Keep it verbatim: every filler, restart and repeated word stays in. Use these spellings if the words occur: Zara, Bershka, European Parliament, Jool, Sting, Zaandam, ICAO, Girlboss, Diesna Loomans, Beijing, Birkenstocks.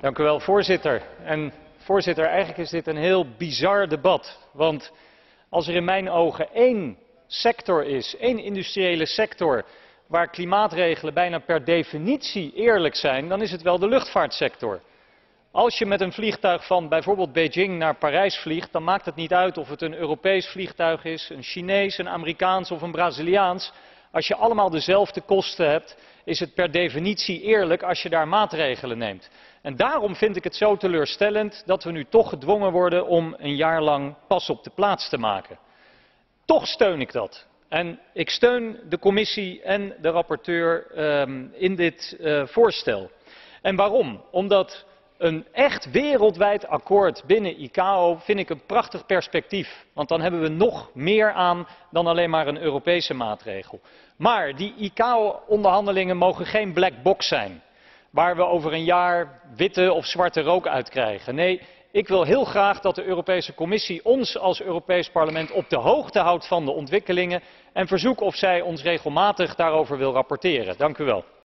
Dank u wel, voorzitter. En voorzitter, eigenlijk is dit een heel bizar debat. Want als er in mijn ogen één sector is, één industriële sector, waar klimaatregelen bijna per definitie eerlijk zijn, dan is het wel de luchtvaartsector. Als je met een vliegtuig van bijvoorbeeld Beijing naar Parijs vliegt, dan maakt het niet uit of het een Europees vliegtuig is, een Chinees, een Amerikaans of een Braziliaans. Als je allemaal dezelfde kosten hebt, is het per definitie eerlijk als je daar maatregelen neemt. En daarom vind ik het zo teleurstellend dat we nu toch gedwongen worden om een jaar lang pas op de plaats te maken. Toch steun ik dat. En ik steun de commissie en de rapporteur um, in dit uh, voorstel. En waarom? Omdat een echt wereldwijd akkoord binnen I C A O vind ik een prachtig perspectief. Want dan hebben we nog meer aan dan alleen maar een Europese maatregel. Maar die I C A O-onderhandelingen mogen geen black box zijn. Waar we over een jaar witte of zwarte rook uit krijgen. Nee, ik wil heel graag dat de Europese Commissie ons als Europees Parlement op de hoogte houdt van de ontwikkelingen. En verzoek of zij ons regelmatig daarover wil rapporteren. Dank u wel.